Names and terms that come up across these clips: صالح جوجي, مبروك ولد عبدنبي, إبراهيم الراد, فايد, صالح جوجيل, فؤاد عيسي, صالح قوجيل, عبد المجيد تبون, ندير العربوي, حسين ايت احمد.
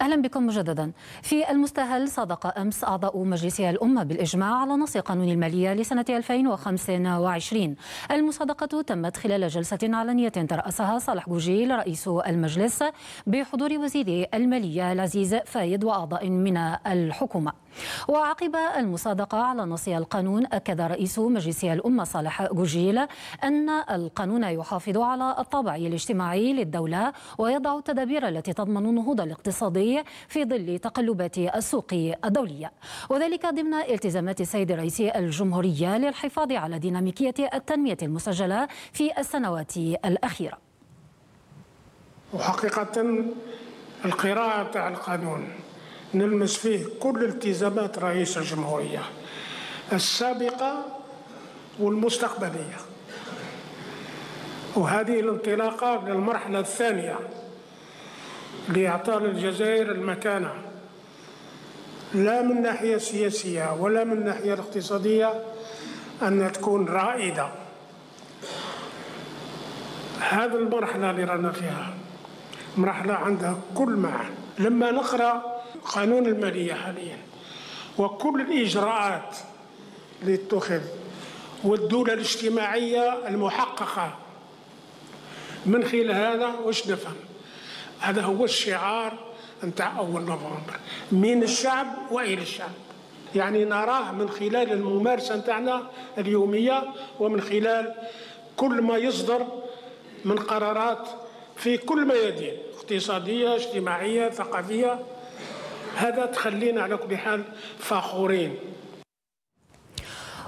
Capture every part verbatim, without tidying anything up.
أهلا بكم مجددا. في المستهل صادق أمس أعضاء مجلس الأمة بالإجماع على نص قانون المالية لسنة ألفين وخمسة وعشرين. المصادقة تمت خلال جلسة علنية ترأسها صالح جوجي رئيس المجلس بحضور وزير المالية العزيز فايد وأعضاء من الحكومة. وعقب المصادقة على نص القانون أكد رئيس مجلس الأمة صالح قوجيل أن القانون يحافظ على الطابع الاجتماعي للدولة ويضع التدابير التي تضمن النهوض الاقتصادي في ظل تقلبات السوق الدولية، وذلك ضمن التزامات السيد رئيس الجمهورية للحفاظ على ديناميكية التنمية المسجلة في السنوات الأخيرة. وحقيقة القراءة على القانون نلمس فيه كل التزامات رئيس الجمهورية السابقة والمستقبلية، وهذه الانطلاقة للمرحلة الثانية لإعطاء الجزائر المكانة لا من ناحية سياسية ولا من ناحية اقتصادية أن تكون رائدة. هذه المرحلة اللي رانا فيها مرحلة عندها كل معنى. لما نقرأ قانون المالية حاليا وكل الإجراءات اللي تتخذ والدولة الاجتماعية المحققة من خلال هذا، واش نفهم؟ هذا هو الشعار نتاع أول نوفمبر، من الشعب وإلى الشعب، يعني نراه من خلال الممارسة نتاعنا اليومية ومن خلال كل ما يصدر من قرارات في كل ميادين اقتصادية اجتماعية ثقافية. هذا تخلينا على كل حال فخورين.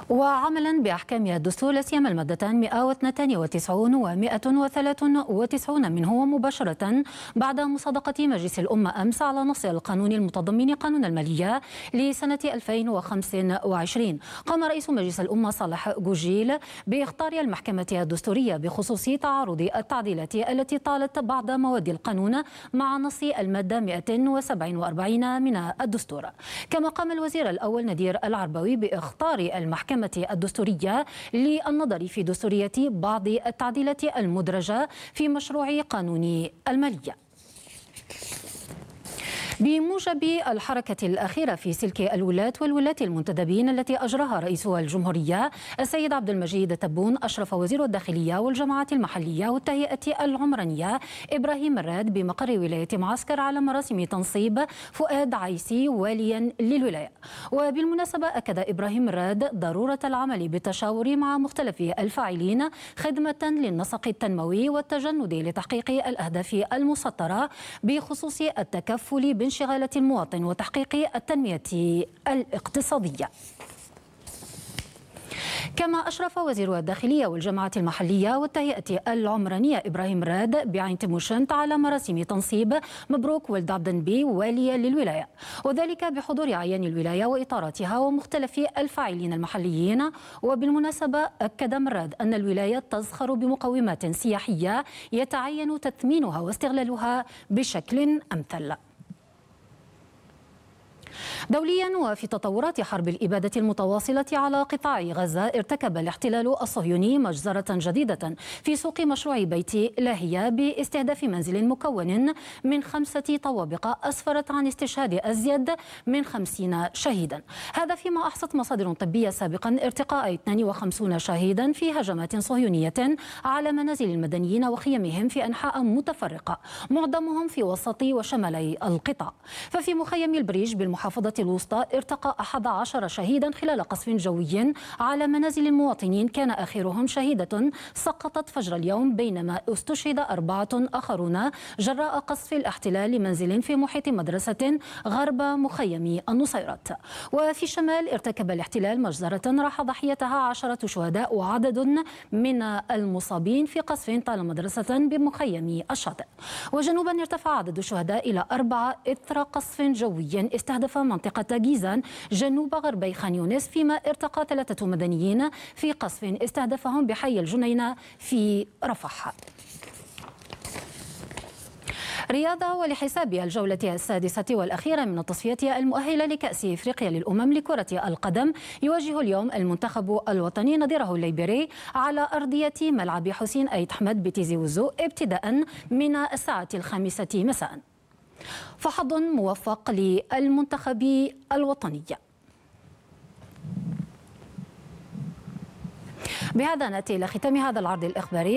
وعملا باحكام الدستور لا سيما المادتان مئة واثنين وتسعين و مئة وثلاثة وتسعين منه مباشره بعد مصادقه مجلس الامه امس على نص القانون المتضمن قانون الماليه لسنه ألفين وخمسة وعشرين، قام رئيس مجلس الامه صالح جوجيل باخطار المحكمه الدستوريه بخصوص تعارض التعديلات التي طالت بعض مواد القانون مع نص الماده مئة وسبعة وأربعين من الدستور، كما قام الوزير الاول ندير العربوي باخطار المحكمه الدستورية للنظر في دستورية بعض التعديلات المدرجة في مشروع قانون المالية. بموجب الحركة الأخيرة في سلك الولاة والولاة المنتدبين التي أجراها رئيس الجمهورية السيد عبد المجيد تبون، أشرف وزير الداخلية والجماعات المحلية والتهيئة العمرانية إبراهيم الراد بمقر ولاية معسكر على مراسم تنصيب فؤاد عيسي واليا للولاية. وبالمناسبة أكد إبراهيم الراد ضرورة العمل بالتشاور مع مختلف الفاعلين خدمة للنسق التنموي والتجند لتحقيق الأهداف المسطرة بخصوص التكفل بال انشغالة المواطن وتحقيق التنمية الاقتصادية. كما أشرف وزير الداخلية والجماعة المحلية والتهيئة العمرانية إبراهيم راد بعين تيموشنت على مراسم تنصيب مبروك ولد عبدنبي واليا للولاية، وذلك بحضور أعيان الولاية وإطاراتها ومختلف الفاعلين المحليين. وبالمناسبة أكد مراد أن الولاية تزخر بمقومات سياحية يتعين تثمينها واستغلالها بشكل أمثل. دوليا، وفي تطورات حرب الإبادة المتواصلة على قطاع غزة، ارتكب الاحتلال الصهيوني مجزرة جديدة في سوق مشروع بيت لاهية باستهداف منزل مكون من خمسة طوابق أسفرت عن استشهاد أزيد من خمسين شهيدا، هذا فيما أحصت مصادر طبية سابقا ارتقاء اثنين وخمسين شهيدا في هجمات صهيونية على منازل المدنيين وخيمهم في أنحاء متفرقة معظمهم في وسط وشمالي القطاع. ففي مخيم البريج بالمحافظة الوسطى ارتقى أحد عشر شهيدا خلال قصف جوي على منازل المواطنين كان آخرهم شهيدة سقطت فجر اليوم، بينما استشهد أربعة آخرون جراء قصف الاحتلال لمنزل في محيط مدرسة غرب مخيم النصيرات. وفي الشمال ارتكب الاحتلال مجزرة راح ضحيتها عشرة شهداء وعدد من المصابين في قصف طال مدرسة بمخيم الشاطئ. وجنوبا ارتفع عدد الشهداء إلى أربعة إثر قصف جوي استهدف منطقة جيزان جنوب غربي خان يونس، فيما ارتقى ثلاثة مدنيين في قصف استهدفهم بحي الجنينة في رفح. رياضة ولحسابها الجولة السادسة والأخيرة من التصفية المؤهلة لكأس إفريقيا للأمم لكرة القدم، يواجه اليوم المنتخب الوطني نظيره الليبري على أرضية ملعب حسين ايت احمد بتيزي وزو ابتداء من الساعة الخامسة مساء. فحظ موفق للمنتخب الوطني. بهذا نأتي إلى ختام هذا العرض الإخباري.